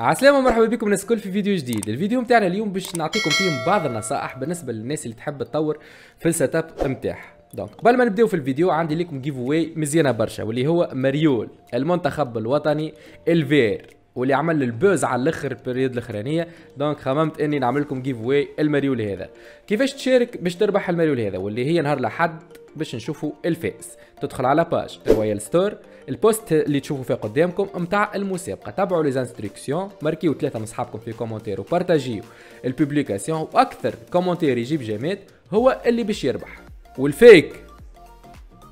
عسلامة ومرحبا بكم ناس الكل في فيديو جديد. الفيديو متاعنا اليوم باش نعطيكم فيهم بعض النصائح بالنسبة للناس اللي تحب تطور في السيت اب متاعها. دونك قبل ما نبداو في الفيديو عندي لكم جيف واي مزيانة برشا، واللي هو مريول المنتخب الوطني الفير واللي عمل البوز على الاخر البريود الاخرانيه. دونك خممت اني نعمل لكم جيف واي المريول هذا. كيفاش تشارك باش تربح المريول هذا واللي هي نهار الاحد باش نشوفوا الفاس؟ تدخل على باج رويال ستور، البوست اللي تشوفوا فيه قدامكم نتاع المسابقه، تابعوا لي انستركسيون، ماركيو 3 من صحابكم في كومونتير وبارطاجيو البوبليكاسيون، واكثر كومونتير يجيب جامات هو اللي باش يربح، والفيك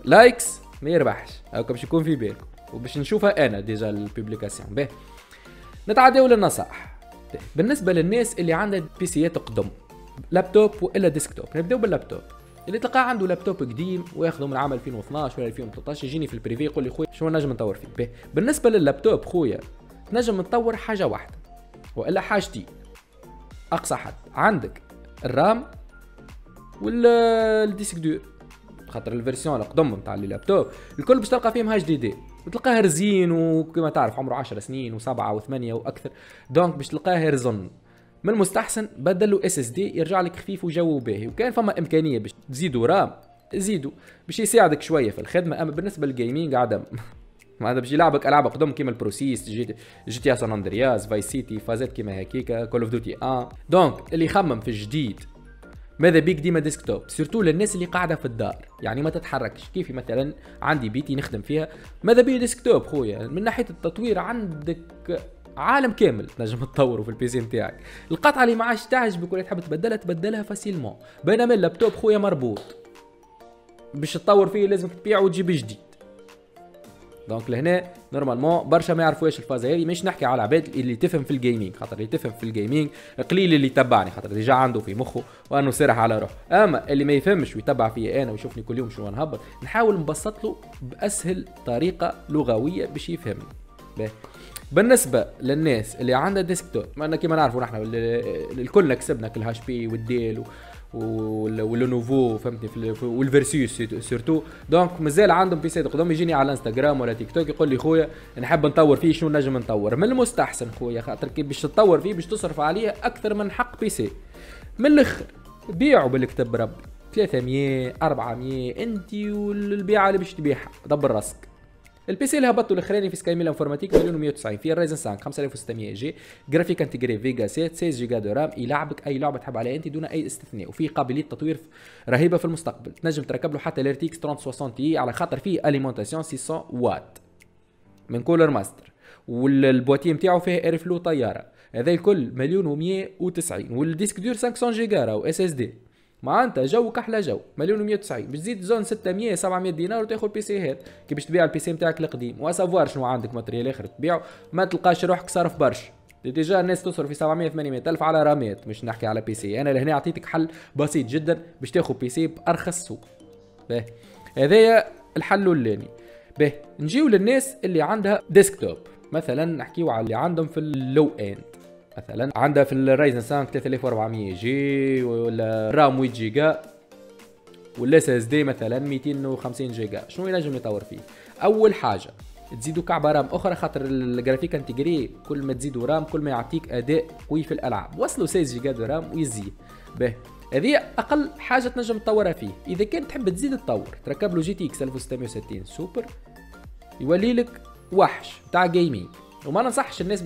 لايكس ما يربحش. هاكا باش يكون في بالكم وباش نشوفها انا ديجا البوبليكاسيون. باهي نتعداو للنصائح بالنسبه للناس اللي عندها بيسيات قدم، لابتوب والا ديسكتوب. نبداو باللابتوب. اللي تلقاه عنده لابتوب قديم وياخذه من عام 2012 ولا 2013 يجيني في البريفي يقول لي خويا شنو نجم نطور فيه. باهي بالنسبه لللابتوب خويا نجم نطور حاجه واحده والا حاجتين اقصى حد، عندك الرام والديسك دور، خاطر الفيرسيون القدم نتاع اللابتوب الكل باش تلقى فيهم HDD وتلقاه رزين، وكما تعرف عمره 10 سنين و7 و8 واكثر. دونك باش تلقاه رزن، من المستحسن بدل له SSD يرجع لك خفيف وجو باهي، وكان فما امكانيه باش تزيدوا رام زيدوا باش يساعدك شويه في الخدمه. اما بالنسبه للجيمنج عدم، معناتها باش يلعبك العاب قدم كيما البروسيس، جي تي سان اندرياس، فاي سيتي، فازات كيما هكيكا، كول اوف دوتي 1. دونك اللي يخمم في الجديد ماذا بيك ديما ديسكتوب، سيرتو للناس اللي قاعده في الدار يعني ما تتحركش. كيفي مثلا عندي بيتي نخدم فيها، ماذا بيا ديسكتوب خويا. من ناحيه التطوير عندك عالم كامل تنجم تطوره في البيسي نتاعك، القطعه اللي ما عادش تعجبك ولا تحب تبدلها تبدلها فاسيلمون. بينما اللابتوب خويا مربوط، باش تطور فيه لازمك تبيعه وتجيب جديد. دونك لهنا نورمالمون برشا ما يعرفوش الفازه هذه، مش نحكي على العباد اللي تفهم في الجيمنج، خاطر اللي تفهم في الجيمنج قليل اللي يتبعني، خاطر ديجا عنده في مخه وانه سرح على روحه. اما اللي ما يفهمش ويتبع فيا انا ويشوفني كل يوم شنو نهبط، نحاول نبسط له باسهل طريقه لغويه باش يفهمني. بالنسبه للناس اللي عندها ديسكتوب، ما كيما نعرفوا نحن الكل كسبنا كالهاش بي والديل واللونوفو فهمتني والفيرسيوس سيرتو. دونك مازال عندهم بيسي قدام، يجيني على انستغرام ولا تيك توك يقول لي خويا نحب نطور فيه شنو نجم نطور. من المستحسن خويا خاطر كي باش تطور فيه باش تصرف عليه اكثر من حق بيسي. من الاخر بيعوا بالكتاب ربي 300 400 انت والبيعه اللي باش تبيعها، دبر راسك. البيسي اللي هبطوا الاخراني في سكاي ميلا انفورماتيك 1,190 فيه الرايزن 5 5600 جي، جرافيك انتجري فيجا 7، 16 جيجا دو رام، يلعبك اي لعبه تحب عليها انت دون اي استثناء، وفيه قابليه تطوير رهيبه في المستقبل. تنجم تركب له حتى الارتيكس 3060 تي على خاطر فيه اليمونتاسيون 600 وات من كولر ماستر، والبواتي نتاعو فيه اير فلو طياره. هذا الكل 1,190، والديسك دور 500 جيجا راهو اس اس دي. معناتها جوك احلى جو 1,190، باش تزيد زون 600 700 دينار وتاخذ بيسي هذا. كي باش تبيع البيسي نتاعك القديم واسافوار شنو عندك ماتريال اخر تبيعه، ما تلقاش روحك صارف برشا. ديجا الناس تصرف في 700 800 الف على رامات، مش نحكي على بيسي. انا لهنا اعطيتك حل بسيط جدا باش تاخذ بيسي بارخص سوق. باهي هذايا الحل الاولاني. باهي نجيو للناس اللي عندها ديسكتوب، مثلا نحكيو على اللي عندهم في اللو اند، مثلا عندها في الرايزن 5 3400 جي ولا رام 8 جيجا ولا اس اس دي مثلا 250 جيجا، شنو ينجم يطور فيه؟ اول حاجه تزيدوا كعبه رام اخرى، خاطر الجرافيك انتجري كل ما تزيدوا رام كل ما يعطيك اداء قوي في الالعاب. وصلوا 16 جيجا دو رام ويزيد. باهي هذه اقل حاجه تنجم تطورها فيه. اذا كان تحب تزيد تطور تركب له جي تي اكس 1660 سوبر، يولي لك وحش تاع جيمنج. وما ننصحش الناس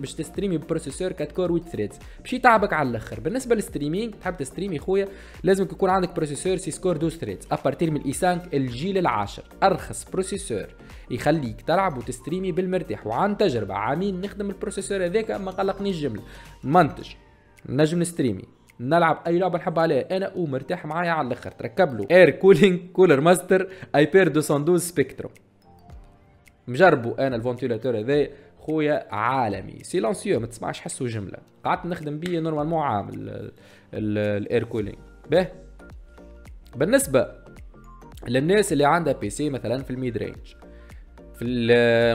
باش تستريمي ببروسيسور 4 كور 8 ثريدز، باش يتعبك على الاخر. بالنسبه للستريمينغ تحب تستريمي خويا لازمك يكون عندك بروسيسور 6 كور 12 ثريدز ابارتير من الاي 5 الجيل العاشر، ارخص بروسيسور يخليك تلعب وتستريمي بالمرتاح. وعن تجربه عامين نخدم البروسيسور هذاك ما قلقنيش الجمله، منتج نجم نستريمي نلعب اي لعبه نحب عليها انا ومرتاح معايا على الاخر. تركب له اير كولينغ كولر ماستر اي بير 212 سبيكتروم، مجربو انا الفونتيلاتور هذايا خويا عالمي سيلانسيو ما تسمعش حسو جمله، قعدت نخدم بيه نورمالمون عام الاير كولينغ. باهي بالنسبه للناس اللي عندها بيسي مثلا في الميد رينج، في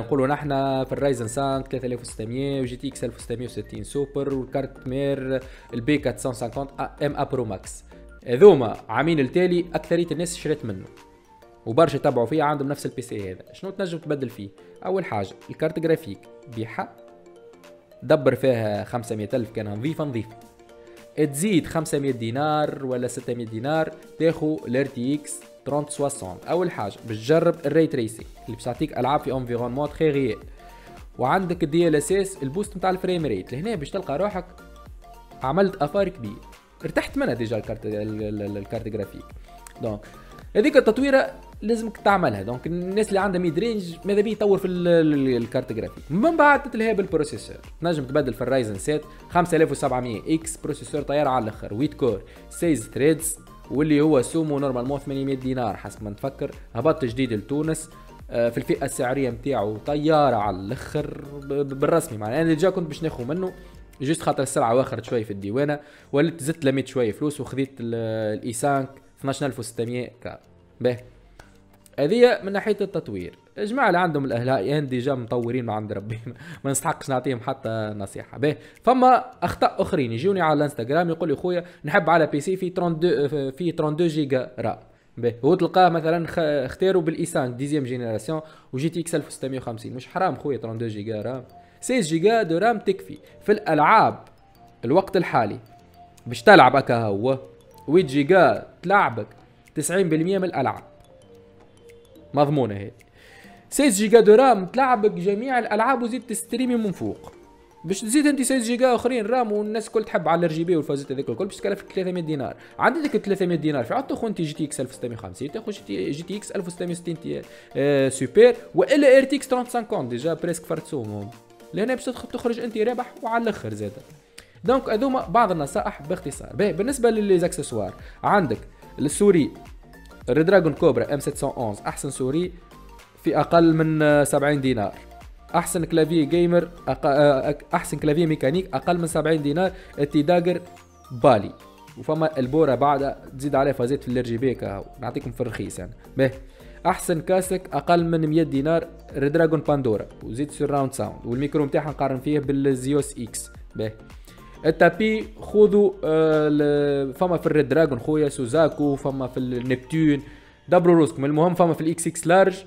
نقولوا نحن في الرايزن 5 3600 وجي تي اكس 1660 سوبر والكارت مير البي 450 ام ا برو ماكس، هذوما عامين التالي اكثريه الناس شريت منه وبرشا تبعوا فيه عندهم نفس البيسي هذا. شنو تنجم تبدل فيه؟ اول حاجه الكارت جرافيك بيعها، دبر فيها 500,000 كانها نظيفة نظيفة. تزيد 500 دينار ولا 600 دينار تاخو الRTX 3060. أول حاجة باش تجرب الري تريسينغ اللي باش تعطيك ألعاب في انفيرونمون تخي غير، وعندك الدي ال اس اس البوست نتاع الفريم ريت. لهنا باش تلقى روحك عملت آثار كبير، ارتحت منها ديجا الكارت جرافيك. دونك هذيك التطويره لازمك تعملها. دونك الناس اللي عندها ميد رينج ماذا بيه يطور في الكارت جرافيك. من بعد تتلها بالبروسيسور، تنجم تبدل في الرايزن 7 5700 اكس، بروسيسور طياره على الاخر، 8 كور 6 ثريدز، واللي هو سومو نورمالمون 800 دينار حسب ما نفكر. هبط جديد لتونس في الفئه السعريه نتاعو طياره على الاخر بالرسمي. معناها انا ديجا كنت باش ناخذ منه جست خاطر السلعه واخرت شويه في الديوانه، وليت زدت لميت شويه فلوس وخذيت الاي 5 12600 كا. باهي هذه من ناحيه التطوير. الجماعه اللي عندهم الاهلايين ديجا مطورين ما عند ربي ما نستحقش نعطيهم حتى نصيحه. باهي فما اخطاء اخرين يجوني على الانستغرام يقول لي خويا نحب على بي سي في 32 جيجا رام. باهي هو تلقاه مثلا اختاروا بالاي 5 ديزيام جينيراسيون وجي تي اكس 1650. مش حرام خويا 32 جيجا رام؟ 16 جيجا دو رام تكفي في الالعاب الوقت الحالي باش تلعب هكا. هو 8 جيجا تلعبك 90% من الالعاب مضمونه هي. 16 جيجا دو رام تلعبك جميع الالعاب وزيد تستريمي من فوق. باش تزيد انت 6 جيجا اخرين رام والناس الكل تحب على الار جي بي والفازات هذيك الكل باش تكلفك 300 دينار. عندك 300 دينار في عاد تاخذ انت جي تي اكس 1650، تاخذ جي تي اكس 1660 سوبر والا ار تي اكس 3050 ديجا بريسك فرتسومهم. لهنا باش تخرج انت رابح وعلى الاخر زاد. دونك هذوما بعض النصائح باختصار. بالنسبه للزاكسسوار عندك السوري الردراجون كوبرا ام 711 احسن سوري في اقل من 70 دينار، احسن كلافيه جيمر احسن كلافيه ميكانيك اقل من 70 دينار التي داجر بالي، وفما البوره بعد تزيد عليها فازات في الار جي بي كهو نعطيكم في الرخيص يعني. باهي احسن كاسك اقل من 100 دينار ردراجون باندورا وزيد سراوند ساوند والميكرو نتاعها نقارن فيه بالزيوس اكس. باهي التابي خذوا فما في الريد دراجون خويا سوزاكو، فما في النبتون، دبروا روسكم. المهم فما في الاكس اكس لارج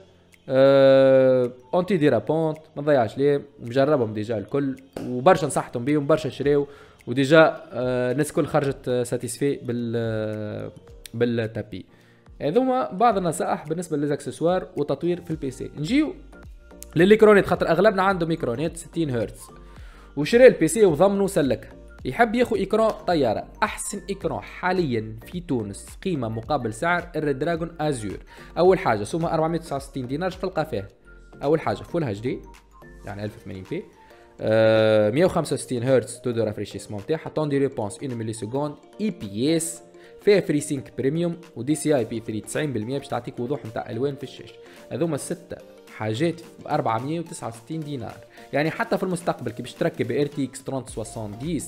اونتي ديرابونت ما نضيعش ليه، مجربهم ديجا الكل وبرشا نصحتهم بيهم، برشا شراو وديجا الناس الكل خرجت ساتيسفي بالتابي. هذوما بعض النصائح بالنسبه للاكسسوار وتطوير في البي سي. نجيو للميكرونات خاطر اغلبنا عنده ميكرونات 60 هرتز وشري البي سي وضمنه وسلكها، يحب ياخو اكران طياره. احسن اكران حاليا في تونس قيمه مقابل سعر الريد دراجون ازور. اول حاجه سومه 469 دينار تلقى فيها اول حاجه فول اتش دي يعني 1080 بي 165 هرتز تو دو رافريشيسمون تاعها، طون دي ريبونس 1 ملي سكوند، اي بي اس، فيها فري سينك بريميوم ودي سي اي بي 3 90% باش تعطيك وضوح نتاع الوان في الشاشه. هذوما السته حاجات ب 469 دينار. يعني حتى في المستقبل كي باش تركب ار تي اكس 3070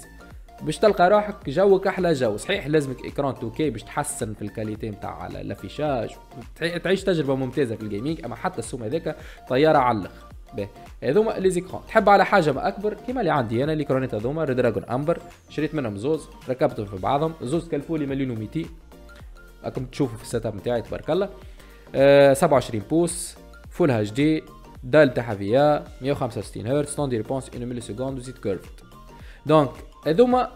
باش تلقى روحك جوك احلى جو. صحيح لازمك اكران 2K باش تحسن في الكاليتي نتاع الافيشاج، تعيش تجربه ممتازه في الجيمنج، اما حتى السوم هذاك طياره على الاخر. باهي هذوما لي زيكرون. تحب على حاجه ما اكبر كيما اللي عندي انا ليكرونات هذوما ريد دراجون امبر، شريت منهم زوز ركبتهم في بعضهم، زوز كلفوا لي 1,200,000 راكم تشوفوا في السيت اب نتاعي تبارك الله. 27 بوص فول اتش دي دال تاعها فيا 165 هرتز طون دي ريبونس 1 ملي سكوند وزيد كيرفت. دونك هذوما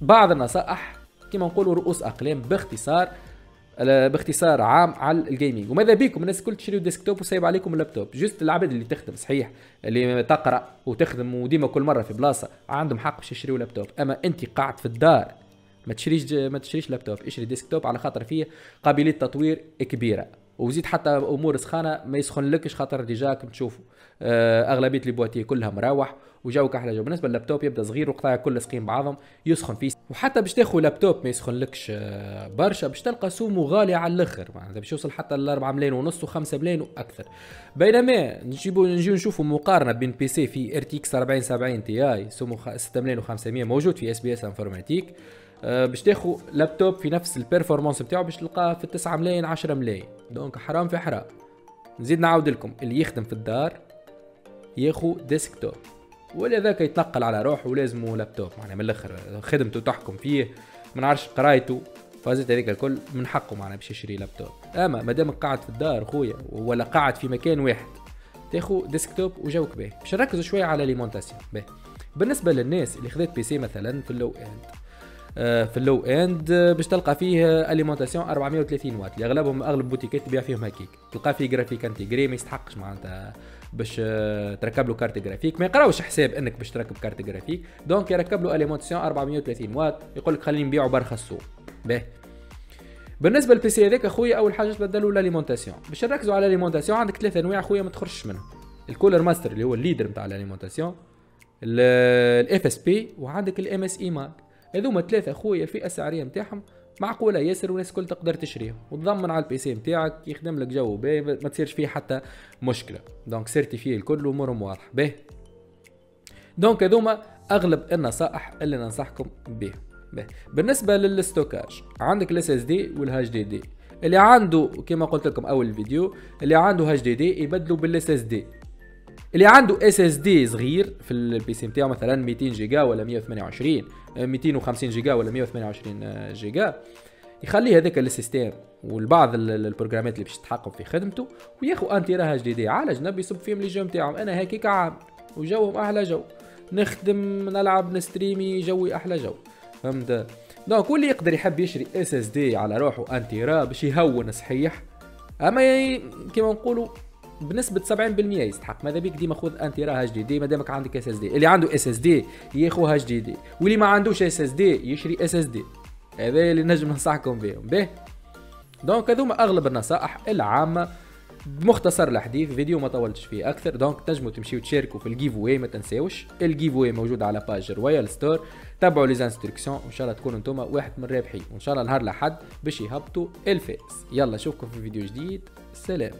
بعض النصائح كيما نقولوا رؤوس اقلام باختصار عام على الجيمنج. وماذا بيكم الناس الكل تشريوا ديسكتوب وسايب عليكم اللابتوب. جست العباد اللي تخدم صحيح اللي تقرا وتخدم وديما كل مره في بلاصه عندهم حق باش يشريوا لابتوب، اما انت قاعد في الدار ما تشريش لابتوب، اشري ديسكتوب على خاطر فيه قابليه تطوير كبيره. وزيد حتى امور سخانه ما يسخنلكش خاطر ديجا كنت تشوفوا اغلبيه لي بواتي كلها مراوح وجاوك احلى جو. بالنسبه لللابتوب يبدا صغير وقطع كل سقيم بعضهم يسخن فيه، وحتى باش تاخذ لابتوب ما يسخنلكش برشا باش تلقى سومو غالي على الاخر، معناتها باش يوصل حتى ل 4,5 ملايين و5 ملايين واكثر. بينما نجيو نشوفوا مقارنه بين بي سي في ار تي اكس 4070 تي اي سومو 6,500,000 موجود في اس بي اس انفورماتيك، باش تاخذ لابتوب في نفس البيرفورمانس بتاعه باش تلقاه في 9 ملايين 10 ملايين. دونك حرام في حرام. نزيد نعاود لكم اللي يخدم في الدار ياخذ ديسكتوب، ولا ذاك يتنقل على روحه ولازمه لابتوب، معناها من الاخر خدمته تحكم فيه ما نعرفش قرايته فازت هذيك الكل من حقه معناها باش يشري لابتوب. اما مادام قاعد في الدار خويا ولا قاعد في مكان واحد تاخذ ديسكتوب وجوك به. باش نركزوا شويه على ليمونتاسيون. باهي بالنسبه للناس اللي خذت بي سي مثلا في اللو اند باش تلقى فيه اليمونتاسيون 430 واط اللي اغلبهم اغلب بوتيكات تبيع فيهم هكيك، تلقى فيه جرافيك انتيغري ما يستحقش معناتها باش تركب له كارت جرافيك، ما يقراوش حساب انك باش تركب كارت جرافيك، دونك يركب له اليمونتاسيون 430 واط يقول لك خليني نبيعه برخص سوق. باهي بالنسبه للبي سي هذاك اخويا اول حاجه تبدلوا الاليمونتاسيون، باش نركزوا على الاليمونتاسيون عندك ثلاث انواع اخويا ما تخرجش منهم، الكولر ماستر اللي هو الليدر نتاع الاليمونتاسيون، الاف اس بي وعندك الام اس اي مارك. هذوما ثلاثه اخويا الفئه السعريه نتاعهم معقوله ياسر والناس الكل تقدر تشريهم وتضمن على البي سي نتاعك يخدم لك جو باهي ما تصيرش فيه حتى مشكله، دونك سيرتيفي الكل وامورهم واضحه باهي. دونك هذوما اغلب النصائح اللي ننصحكم بهم. بالنسبه للستوكاج عندك الاس اس دي والهاش دي دي، اللي عنده كما قلت لكم اول فيديو اللي عنده هاش دي دي يبدلوا بالاس اس دي، اللي عنده اس اس دي صغير في البي سي نتاعو مثلا 200 جيجا ولا 128 250 جيجا ولا 128 جيجا يخلي هذاك السيستم والبعض البروجرامات اللي باش تتحكم في خدمته وياخو انتيرا هاش دي دي على جنب يصب فيهم لي جو نتاعهم. انا هكيك عامل وجوهم احلى جو، نخدم نلعب نستريمي جوي احلى جو فهمت. دونك واللي يقدر يحب يشري اس اس دي على روحه انتيرا باش يهون صحيح، اما كيما نقولوا بنسبه 70% يستحق، ماذا بيك ديما خذ انتيرا هاش دي دي مادامك عندك اس اس دي. اللي عنده اس اس دي ياخو هاش دي دي، واللي ما عندوش اس اس دي يشري اس اس دي، هذا اللي نجم ننصحكم بهم به. دونك هذوما اغلب النصائح العامه بمختصر الحديث، فيديو ما طولتش فيه اكثر. دونك تنجموا تمشيو تشاركوا في الجيف واي، ما تنساوش الجيف واي موجود على باج رويال ستور، تابعوا لي زانستركسيون وان شاء الله تكونوا انتم واحد من الرابحين، وان شاء الله نهار الاحد باش يهبطوا الفاس. يلا نشوفكم في فيديو جديد، سلام.